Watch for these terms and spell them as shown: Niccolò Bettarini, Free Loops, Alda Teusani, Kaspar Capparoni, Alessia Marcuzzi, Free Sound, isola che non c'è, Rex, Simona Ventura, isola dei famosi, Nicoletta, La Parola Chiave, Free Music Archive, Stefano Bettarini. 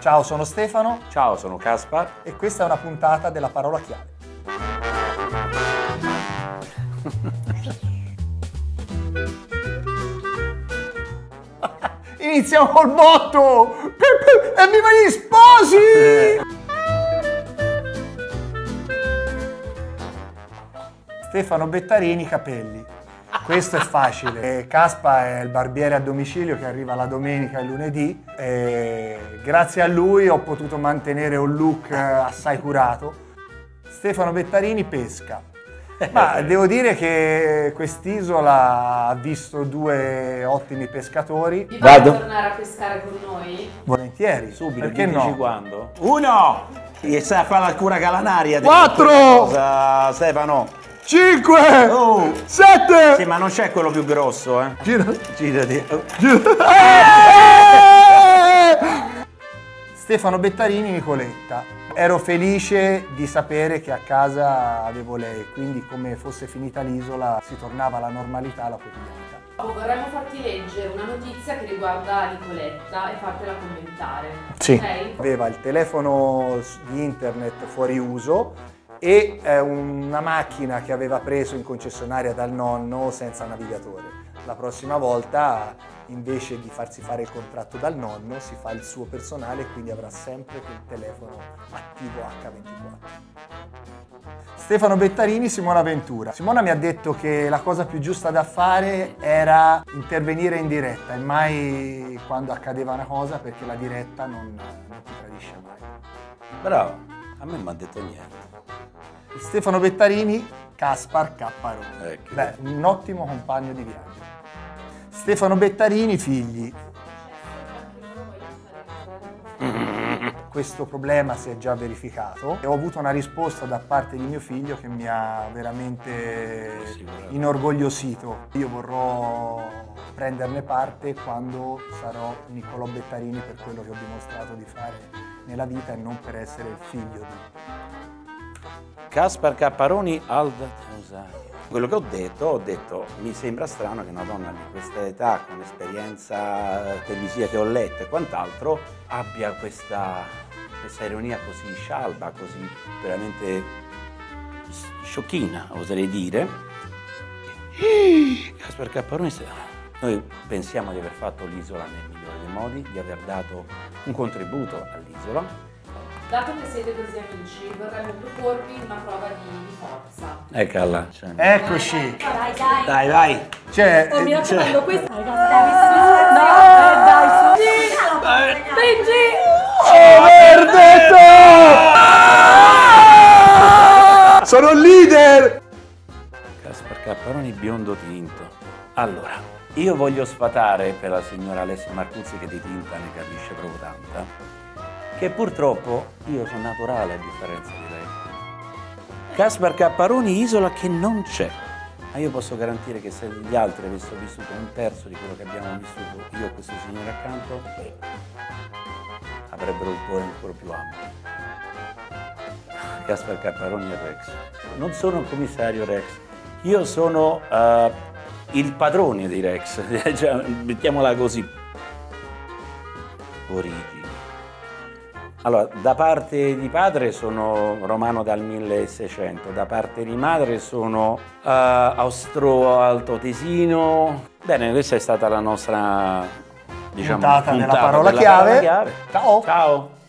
Ciao, sono Stefano. Ciao, sono Kaspar. E questa è una puntata della parola chiave. Iniziamo col botto! E mi gli sposi! Stefano Bettarini, capelli. Questo è facile. Caspa è il barbiere a domicilio che arriva la domenica e lunedì. E grazie a lui ho potuto mantenere un look assai curato. Stefano Bettarini pesca. Ma devo dire che quest'isola ha visto due ottimi pescatori. Vi fate tornare a pescare con noi? Volentieri, subito. Perché no? Quando? Uno! E sai a fare la cura calanaria. Quattro! Stefano! 5! Oh. 7! Sì, ma non c'è quello più grosso, eh! Girati! Stefano Bettarini, Nicoletta. Ero felice di sapere che a casa avevo lei, quindi come fosse finita l'isola si tornava alla normalità, alla quotidianità. Vorremmo farti leggere una notizia che riguarda Nicoletta e fartela commentare. Sì. Okay? Aveva il telefono di internet fuori uso e una macchina che aveva preso in concessionaria dal nonno senza navigatore. La prossima volta, invece di farsi fare il contratto dal nonno, si fa il suo personale e quindi avrà sempre quel telefono attivo H24. Stefano Bettarini, Simona Ventura. Simona mi ha detto che la cosa più giusta da fare era intervenire in diretta e mai quando accadeva una cosa, perché la diretta non ti tradisce mai. Bravo. A me non mi ha detto niente. Stefano Bettarini, Kaspar Capparoni. Ecco. Beh, un ottimo compagno di viaggio. Stefano Bettarini, figli. Questo problema si è già verificato e ho avuto una risposta da parte di mio figlio che mi ha veramente inorgogliosito. Io vorrò prenderne parte quando sarò Niccolò Bettarini per quello che ho dimostrato di fare nella vita e non per essere il figlio di... Kaspar Capparoni Alda Teusani. Quello che ho detto, mi sembra strano che una donna di questa età, con l'esperienza televisiva che ho letto e quant'altro, abbia questa ironia così scialba, così veramente sciocchina, oserei dire. Kaspar Capparoni, noi pensiamo di aver fatto l'isola nel migliore dei modi, di aver dato un contributo all'isola. Dato che siete così amici, vorremmo proporvi una prova di forza. Eccola. Eccoci. Dai. Cioè, oh, mi raccomando, questa. Dai, dai, su. Spingi. Verdetto! Sono il leader! Kaspar Capparoni biondo tinto. Allora, io voglio sfatare per la signora Alessia Marcuzzi, che di tinta ne capisce proprio tanta, che purtroppo io sono naturale a differenza di lei. Kaspar Capparoni, isola che non c'è. Ma io posso garantire che se gli altri avessero vissuto un terzo di quello che abbiamo vissuto io e questo signore accanto, avrebbero il cuore ancora più ampio. Kaspar Capparoni e Rex. Non sono il commissario Rex, io sono il padrone di Rex, cioè, mettiamola così. Origi. Allora, da parte di padre sono romano dal 1600, da parte di madre sono austro-altotesino. Bene, questa è stata la nostra, diciamo, puntata della parola chiave. Ciao! Ciao!